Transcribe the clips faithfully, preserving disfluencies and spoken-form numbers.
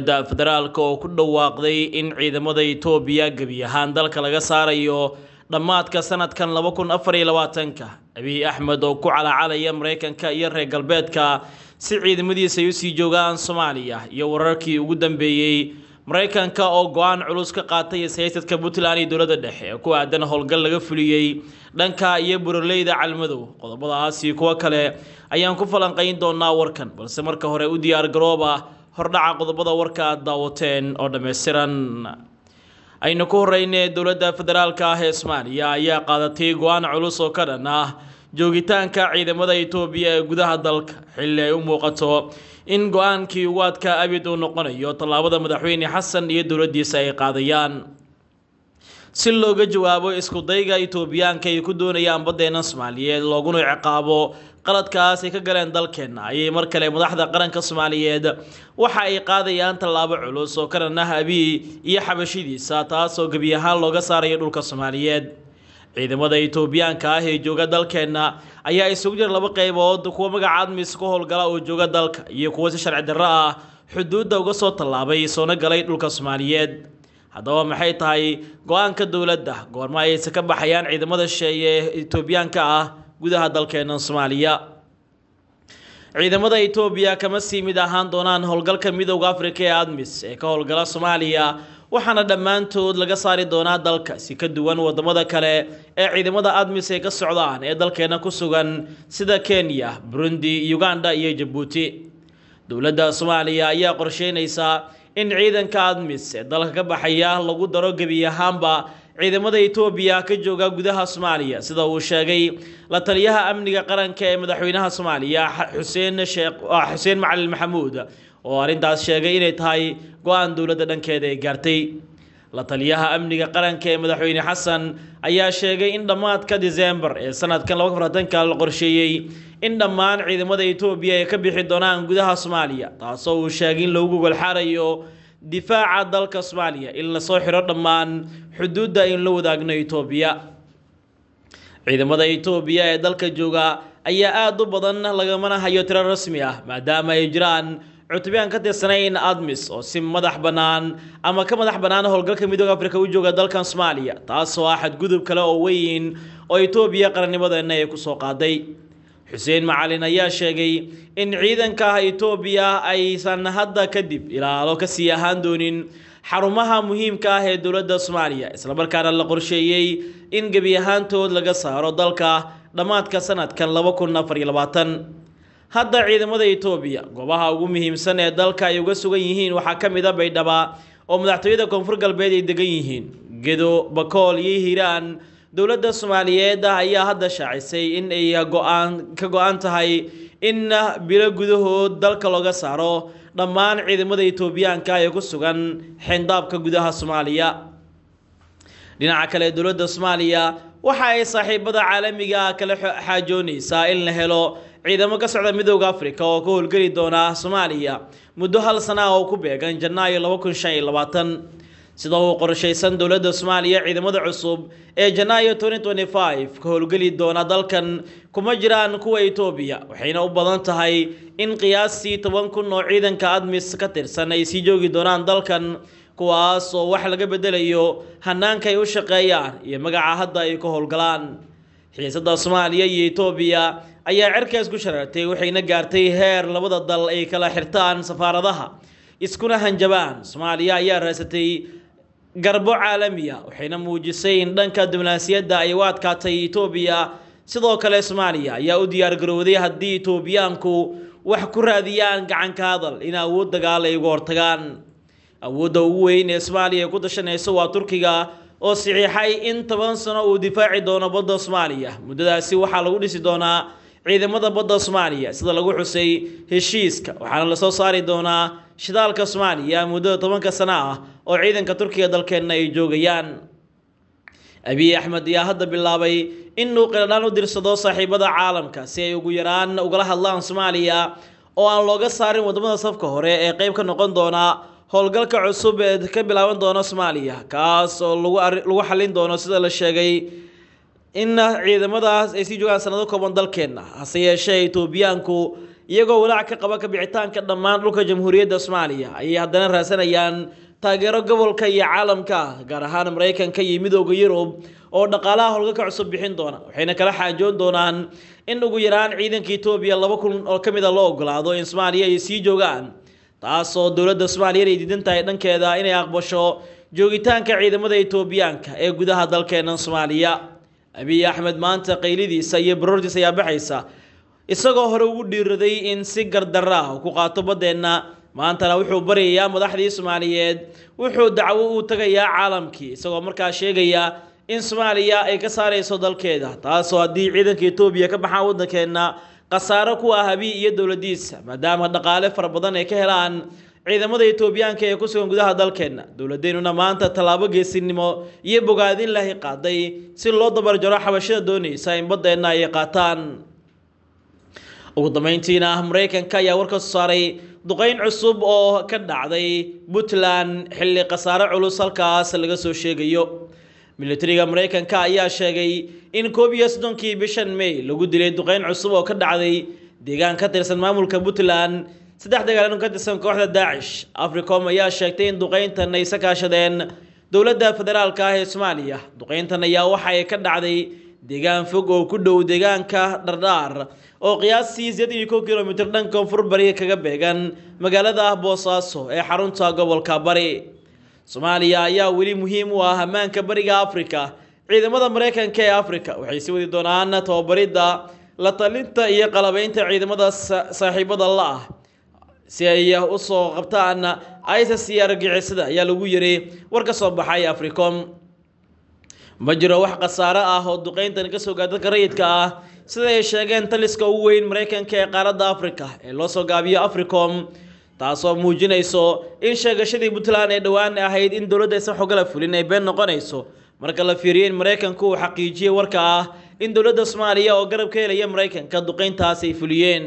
dowladda federaalka oo ku dhawaaqday in ciidamada Itoobiya gabi ahaan dalka laga saarayo dhamaadka sanadkan laba kun afar iyo labaatanka. Abiy Ahmed oo ku calaacalaya Mareykanka iyo reer galbeedka si ciidamadiisa ay u sii joogaan Soomaaliya iyo wararkii ugu dambeeyay Mareykanka oo go'aan culus ka qaatay siyaasadka Puntland iyo dowladda dhexe ku aadan howlgal laga fuliyay dhanka iyo buraleyda Galmadow. Qodobadaas iyo kuwa kale ayaan ku falanqayn doonaa warkan, balse marka hore u diyaar garooba hordhaca qodobada warka aad daawateen oo dhameystiran. Aynu ku horeynay dowladda federaalka ee Soomaaliya ayaa qaadatay go'aan culus oo ka dhan ah joogitaanka ciidamada Itoobiya ee gudaha dalka xilli ay u muuqato in go'aankii ugu adkaa abid uu noqonayo tallaabada madaxweyne Xasan iyo dowladdiisa ay qaadayaan si looga jawaabo isku dayga Itoobiyaanka ay ku doonayaan baddeena Soomaaliyeed looguna ciqaabo qaladkaas ay ka galeen dalkeena. Ayay mar kale madaxda qaranka Soomaaliyeed waxa ay qaadayaan tallaabo culus oo karan ah Abiy iyo xabashidiisa, taasoo gabi ahaan looga saarayo dhulka Soomaaliyeed. ciidamada Itoobiyaanka ah ee jooga dalkeena ayaa isugu jira laba qaybood, kuwa magacaad miiska howlgala oo jooga dalka iyo kuwa si sharci darro ah xuduudda uga soo tallaabay soona galay dhulka Soomaaliyeed. Haddaba maxay tahay go'aanka dowladda goorma ayayse ka baxayaan ciidamada sheeye ee Itoobiyaanka ah gudaha dalkeena Soomaaliya? ciidamada Itoobiya kama sii mid ahaan doonaan howlgalka midowga Afrika ee ADMIS ee ka howlgala Soomaaliya, waxaana dhammaantood laga saari doonaa dalka si ka duwan wadamada kale ee ciidamada ADMIS ay ka socdaan ee dalkeena ku sugan sida Kenya, Burundi, Uganda iyo Djibouti. dowladda Soomaaliya ayaa qorsheynaysa in ciidanka ADMIS ee dalka ka baxaya lagu daro gabi ahaanba ciidamada Itoobiya ka jooga gudaha Soomaaliya, sida uu sheegay la taliyaha amniga qaranka ee madaxweynaha Soomaaliya Xasan Sheekh Xuseen Macalin Maxamuud oo arintaas sheegay inay tahay go'aan dowladda dhankeeda ay gaartay. la taliyaha amniga qaranka ee madaxweyne Xasan ayaa sheegay in dhamaadka December ee sanadkan laba kun afar iyo labaatanka la qorsheeyay in dhammaan ciidamada Itoobiya ay ka bixi doonaan gudaha Soomaaliya, taasoo uu sheegay in lagu gol xaarayo difaaca dalka Soomaaliya in la soo xiro dhammaan xuduudda in la wadaagno Itoobiya. ciidamada Itoobiya ee dalka jooga ayaa aad u badan lagamana hayo tiro rasmi ah, maadaama ay jiraan cutubiyaan ka tirsanay ADMIS oo si madax banaan ama ka madax banaan howlgalka midowga Afrika u jooga dalkan Soomaaliya, taasoo ah xadgudub kale oo weyn oo Itoobiya qarannimadeena ay ku soo qaaday. Xuseen Macalin ayaa sheegay in ciidanka Itoobiya aysan hadda kadib ilaalo ka sii ahaan doonin xarumaha muhiimka ah ee dowladda Soomaaliya, isla markaana la qorsheeyay in gabi ahaantood laga saaro dalka dhamaadka sanadkan laba kun afar iyo labaatan. hadda ciidamada Itoobiya goobaha ugu muhiimsan ee dalka ay uga sugan yihiin waxa ka mid ah Baydhabo oo madaxtooyada Koonfur Galbeed ay degan yihiin, Gedo, Bakool iyo Hiiraan. dowladda Soomaaliyeed ayaa hadda shaacisay in ay go'aan ka go'an tahay in bilo gudahood dalka laga saaro dhammaan ciidamada Itoobiyaanka ee ku sugan xindaabka gudaha Soomaaliya. dhinaca kale dowladda Soomaaliya waxa ay saaxiibada caalamiga kala xaajoonaysaa in la helo ciidamo ka socda midowga Afrika oo ka howlgeli doona Soomaaliya muddo hal sano ah oo ku beegan Janaayo laba kun shan iyo labaatan. sida uu qorsheysan dowladda Soomaaliya ciidamada cusub ee Janaayo laba kun iyo khamiis ka howlgeli doona dalkan kuma jiraan kuwa Itoobiya, waxayna u badan tahay in qiyaastii toban kun oo ciidanka ADMIS ka tirsan ay sii joogi doonaan dalkan, kuwaas oo wax laga bedelayo hanaanka ay u shaqeeyaan iyo magaca hadda ay ka howlgalaan. xiisada Soomaaliya iyo Itoobiya ayaa cirkaas ku sharaartay, waxayna gaartay heer labada dal ay kala xirtaan safaaradaha iskuna hanjabaan. Soomaaliya ayaa raasatay garbo caalami ah, waxayna muujisay in dhanka diblomaasiyadda ay u adkaatay Itoobiya. sidoo kale Soomaaliya ayaa u diyaar garowday haddii Itoobiyaanku wax ku raadiyaan gacan ka hadal in awood dagaal ay uga hortagaan. awoodda ugu weyn ee Soomaaliya ku tashanayso waa Turkiga oo saxiixay in toban sano uu difaaci doono badda Soomaaliya. muddadaasi waxaa lagu dhisi doonaa ciidamada badda Soomaaliya sida lagu xusay heshiiska, waxaana la soo saari doonaa shidaalka Soomaaliya muddo toban sano ah oo ciidanka Turkiga dalkeena ay joogayaan. Abiy Ahmed ayaa hadda bilaabay inuu qiladaan u dirsado saaxiibada caalamka si ay ugu yaraan ugala hadlaan Soomaaliya oo aan looga saarin wadamada safka hore ee qayb ka noqon doona howlgalka cusub ee ka bilaaban doona Soomaaliya, kaas oo lagu lagu xalin doono sida la sheegay in ciidamadaas ay sii joogaan sanado kooban dalkeena. hase yeeshee Itoobiyaanku iyagoo walaac ka qaba ka bixitaanka dhammaan dhulka jamhuuriyadda Soomaaliya ay haddana raasanayaan taageero gobolka iyo caalamka gaar ahaan Mareykanka iyo midowga Yurub oo dhaqaalaha holka ka cusub bixin doona waxayna kala xaajoon doonaan in ugu yaraan ciidanka Itoobiya laba kun oo kamid ah loo ogolaado in Soomaaliya ay sii joogaan taasoo dawladda Soomaaliyeed ay diidan tahay dhankeeda inay aqbasho joogitaanka ciidamada Itoobiyaanka ee gudaha dalkeena Soomaaliya Abiy Ahmed maanta qaylidiisa iyo baroortiisa ayaa baxaysa isagoo hore ugu dhiiraday in si gardarro ah ku qaato badeena maanta wuxuu barayaa madaxdii Soomaaliyeed wuxuu dacwo u tagayaa caalamkii isagoo markaa sheegaya in Soomaaliya ay ka saarayso dalkeeda taasoo hadii ciidanka Itoobiya ka baxaa wadankeena qasaaro ku ah Abiy iyo dawladdiisa maadaama dhaqaale fara badan ay ka helaan ciidamada Itoobiyaanka ee ku sugan gudaha dalkeena dawladeennuna maanta talaabo geesinimo iyo bogaadin lahi qaaday si loo dabar jaro xabashada doonaysa in badeena ay qaataan ugu dambeyntiina Mareykanka ayaa warka soo saaray duqeyn cusub oo ka dhacday Puntland xilli qasaaro culus halkaas laga soo sheegayo militariga Mareykanka ayaa sheegay in koob iyo soddonkii bishan May lagu dilay duqeyn cusub oo ka dhacday deegaan ka tirsan maamulka Puntland saddex dagaalan ka tirsan kooxda Daacish Afrikom ayaa sheegtay in duqeyntan ay ka kaashadeen dawladda federaalka ee Soomaaliya duqeyntan ayaa waxa ay ka dhacday deegaan fog oo ku dhow deegaanka Dhardhaar oo qiyaasii sideed iyo toban kiiloomitir dhan koonfur bariga kaga beegan magaalada Boosaaso ee xarunta gobolka Bari Soomaaliya ayaa weli muhiim u ah ammaanka bariga Afrika ciidamada Mareykanka ee Afrika waxay sii wadi doonaan tababarida la talinta iyo qalabaynta ciidamada saaxiibada la ah si ay u soo qabtaan ISIS iyo argagixisyada ayaa lagu yiri warka soo baxay Afrikom ma jiro wax qasaaro ah oo duqeyntan ka soo gaadhay rayidka ah sida ay sheegeen taliska ugu weyn Mareykanka ee qaaradda Afrika ee loo soo gaabiyo Afrikom taasoo muujinayso in sheegashadii Puntland ee dhawaan ahayd in dawladda ay saxo gala fulin ay been noqonayso marka la fiiriyay Mareykanka uu xaqiijiyay warka ah in dawladda Soomaaliya oo garab ka helay Mareykanka duqeyntaas ay fuliyeen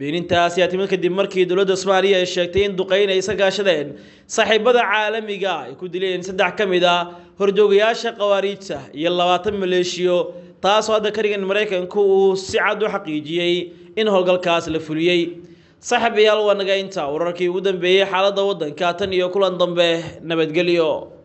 beenintaas ayaa timid kadib markii dawladda Soomaaliya ay sheegtay in duqeyn ay sagaashadeen saaxiibada caalamiga ay ku dileen saddex kamid ah horjoogayaasha qawaariijta iyo labaatan maleeshiyo taasoo hadda karigan Mareykanku uu si cad u xaqiijiyay in howlgalkaas la fuliyay saxabeyaal wanaga inta wararkii ugu dambeeyay xaaladda wadanka tan iyo kulan dambe nabadgelyo.